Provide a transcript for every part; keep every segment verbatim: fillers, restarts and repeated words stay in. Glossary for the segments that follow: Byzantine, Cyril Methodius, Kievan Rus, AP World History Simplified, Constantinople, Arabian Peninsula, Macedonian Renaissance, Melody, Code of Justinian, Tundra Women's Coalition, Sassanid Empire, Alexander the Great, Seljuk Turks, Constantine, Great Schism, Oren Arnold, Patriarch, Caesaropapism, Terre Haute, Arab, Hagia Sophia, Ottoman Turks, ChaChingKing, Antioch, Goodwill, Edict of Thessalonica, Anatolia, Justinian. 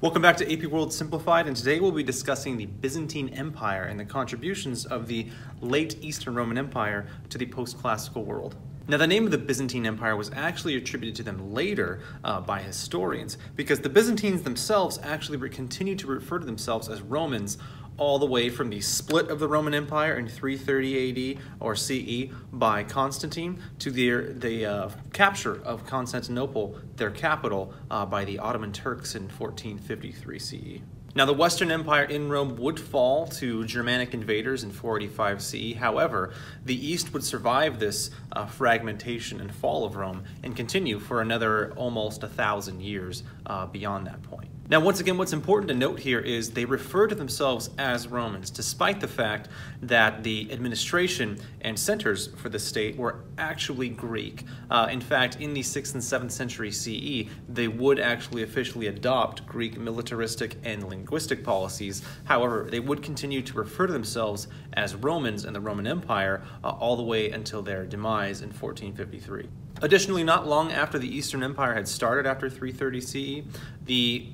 Welcome back to A P World Simplified, and today we'll be discussing the Byzantine Empire and the contributions of the late Eastern Roman Empire to the post-classical world. Now, the name of the Byzantine Empire was actually attributed to them later uh, by historians, because the Byzantines themselves actually continued to refer to themselves as Romans all the way from the split of the Roman Empire in three thirty A D or C E by Constantine to the, the uh, capture of Constantinople, their capital, uh, by the Ottoman Turks in fourteen fifty-three C E. Now, the Western Empire in Rome would fall to Germanic invaders in four eighty-five C E. However, the East would survive this uh, fragmentation and fall of Rome and continue for another almost a thousand years uh, beyond that point. Now, once again, what's important to note here is they refer to themselves as Romans, despite the fact that the administration and centers for the state were actually Greek. Uh, in fact, in the sixth and seventh century C E, they would actually officially adopt Greek militaristic and linguistic policies. However, they would continue to refer to themselves as Romans and the Roman Empire uh, all the way until their demise in fourteen fifty-three. Additionally, not long after the Eastern Empire had started after three thirty C E, the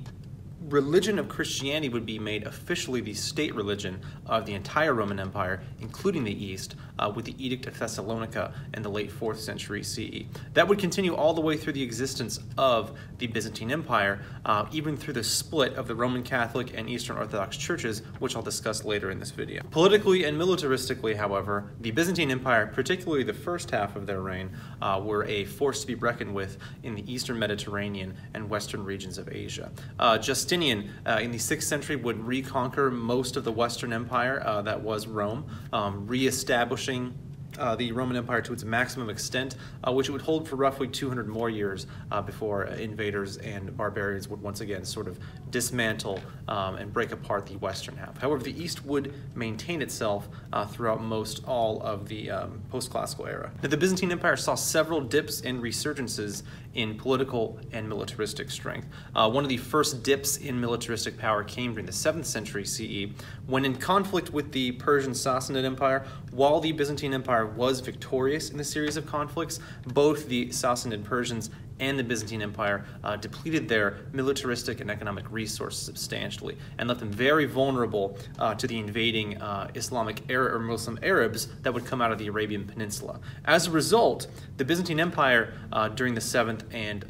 religion of Christianity would be made officially the state religion of the entire Roman Empire, including the East, uh, with the Edict of Thessalonica in the late fourth century C E. That would continue all the way through the existence of the Byzantine Empire, uh, even through the split of the Roman Catholic and Eastern Orthodox churches, which I'll discuss later in this video. Politically and militaristically, however, the Byzantine Empire, particularly the first half of their reign, uh, were a force to be reckoned with in the Eastern Mediterranean and Western regions of Asia. Uh, Justinian Uh, in the sixth century would reconquer most of the Western Empire uh, that was Rome, um, reestablishing uh, the Roman Empire to its maximum extent, uh, which it would hold for roughly two hundred more years uh, before invaders and barbarians would once again sort of dismantle um, and break apart the Western half. However, the East would maintain itself uh, throughout most all of the um, post-classical era. Now, the Byzantine Empire saw several dips and resurgences in political and militaristic strength. Uh, one of the first dips in militaristic power came during the seventh century C E, when in conflict with the Persian Sassanid Empire. While the Byzantine Empire was victorious in the series of conflicts, both the Sassanid Persians and the Byzantine Empire uh, depleted their militaristic and economic resources substantially and left them very vulnerable uh, to the invading uh, Islamic Arab or Muslim Arabs that would come out of the Arabian Peninsula. As a result, the Byzantine Empire uh, during the seventh and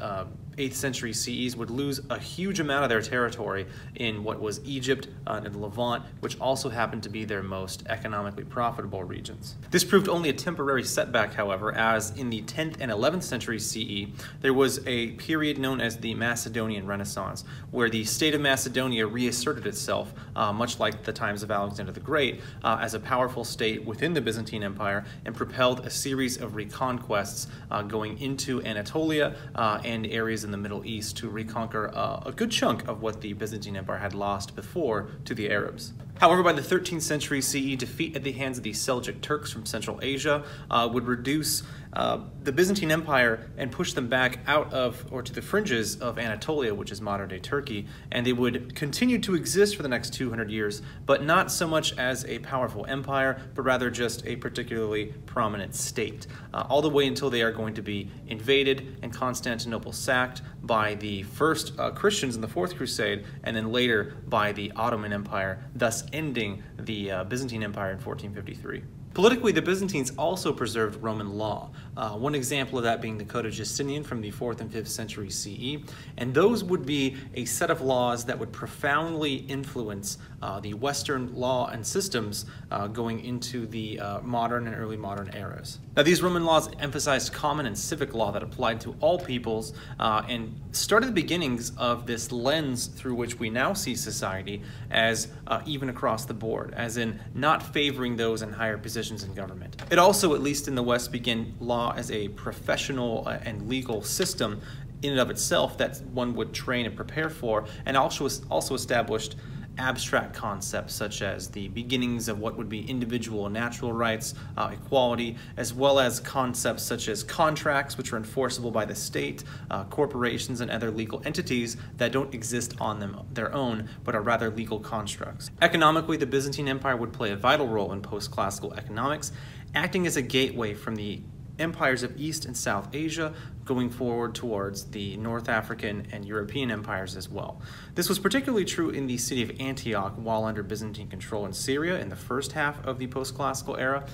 eighth century C Es would lose a huge amount of their territory in what was Egypt uh, and the Levant, which also happened to be their most economically profitable regions. This proved only a temporary setback, however, as in the tenth and eleventh century C E, there was a period known as the Macedonian Renaissance, where the state of Macedonia reasserted itself, uh, much like the times of Alexander the Great, uh, as a powerful state within the Byzantine Empire and propelled a series of reconquests uh, going into Anatolia uh, and areas in in the Middle East to reconquer uh, a good chunk of what the Byzantine Empire had lost before to the Arabs. However, by the thirteenth century C E, defeat at the hands of the Seljuk Turks from Central Asia uh, would reduce uh, the Byzantine Empire and push them back out of or to the fringes of Anatolia, which is modern-day Turkey, and they would continue to exist for the next two hundred years, but not so much as a powerful empire, but rather just a particularly prominent state, uh, all the way until they are going to be invaded and Constantinople sacked by the first uh, Christians in the Fourth Crusade, and then later by the Ottoman Empire, thus ending the uh, Byzantine Empire in fourteen fifty-three. Politically, the Byzantines also preserved Roman law, uh, one example of that being the Code of Justinian from the fourth and fifth century C E, and those would be a set of laws that would profoundly influence uh, the Western law and systems uh, going into the uh, modern and early modern eras. Now, these Roman laws emphasized common and civic law that applied to all peoples uh, and started the beginnings of this lens through which we now see society as uh, even across the board, as in not favoring those in higher positions in government. It also, at least in the West, began law as a professional and legal system in and of itself that one would train and prepare for, and also, also established abstract concepts such as the beginnings of what would be individual and natural rights, uh, equality, as well as concepts such as contracts, which are enforceable by the state, uh, corporations, and other legal entities that don't exist on them their own, but are rather legal constructs. Economically, the Byzantine Empire would play a vital role in post-classical economics, acting as a gateway from the empires of East and South Asia, going forward towards the North African and European empires as well. This was particularly true in the city of Antioch while under Byzantine control in Syria in the first half of the post-classical era.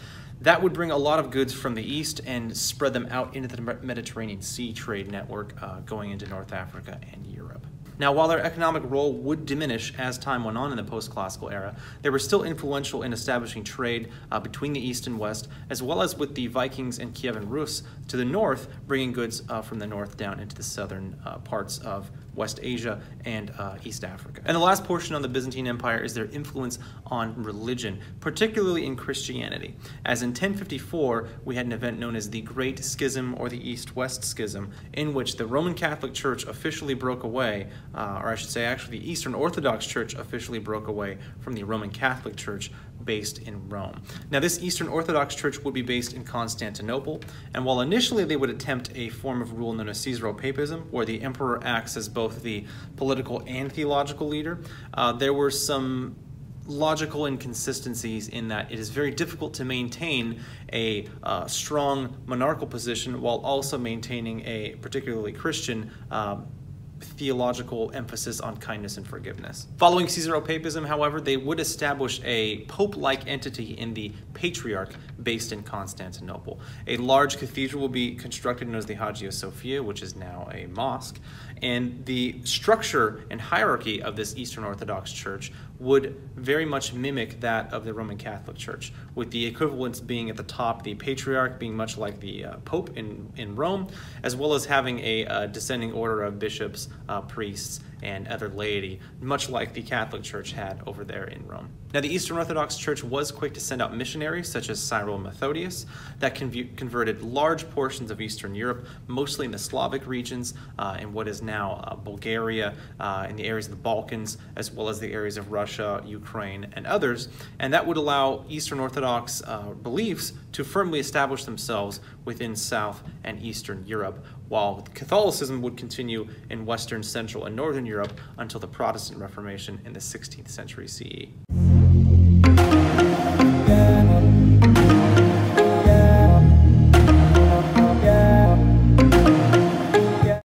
That would bring a lot of goods from the east and spread them out into the Mediterranean Sea trade network uh, going into North Africa and Europe. Now, while their economic role would diminish as time went on in the post-classical era, they were still influential in establishing trade uh, between the East and West, as well as with the Vikings and Kievan Rus to the north, bringing goods uh, from the north down into the southern uh, parts of West Asia and uh, East Africa. And the last portion on the Byzantine Empire is their influence on religion, particularly in Christianity, as in ten fifty-four, we had an event known as the Great Schism or the East-West Schism, in which the Roman Catholic Church officially broke away Uh, or I should say actually the Eastern Orthodox Church officially broke away from the Roman Catholic Church based in Rome. Now, this Eastern Orthodox Church would be based in Constantinople, and while initially they would attempt a form of rule known as Caesaropapism, where the emperor acts as both the political and theological leader, uh, there were some logical inconsistencies in that it is very difficult to maintain a uh, strong monarchical position while also maintaining a particularly Christian uh, theological emphasis on kindness and forgiveness. Following Caesaropapism, however, they would establish a pope-like entity in the Patriarch based in Constantinople. A large cathedral will be constructed known as the Hagia Sophia, which is now a mosque, and the structure and hierarchy of this Eastern Orthodox Church would very much mimic that of the Roman Catholic Church, with the equivalence being at the top, the Patriarch being much like the uh, Pope in, in Rome, as well as having a uh, descending order of bishops, uh, priests, and other laity, much like the Catholic Church had over there in Rome. Now, the Eastern Orthodox Church was quick to send out missionaries, such as Cyril Methodius, that converted large portions of Eastern Europe, mostly in the Slavic regions, uh, in what is now uh, Bulgaria, uh, in the areas of the Balkans, as well as the areas of Russia, Ukraine, and others, and that would allow Eastern Orthodox uh, beliefs to firmly establish themselves within South and Eastern Europe, while Catholicism would continue in Western, Central, and Northern Europe until the Protestant Reformation in the sixteenth century C E.